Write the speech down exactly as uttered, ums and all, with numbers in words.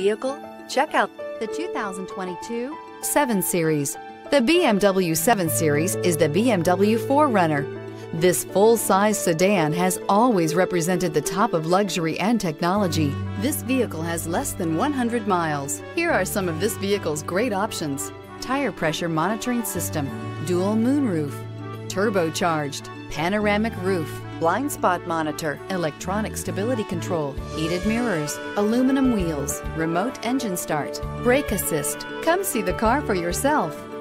Vehicle? Check out the two thousand twenty-two seven series. The B M W seven series is the B M W four runner. This full-size sedan has always represented the top of luxury and technology. This vehicle has less than one hundred miles. Here are some of this vehicle's great options: tire pressure monitoring system, dual moonroof, turbocharged, panoramic roof, blind spot monitor, electronic stability control, heated mirrors, aluminum wheels, remote engine start, brake assist. Come see the car for yourself.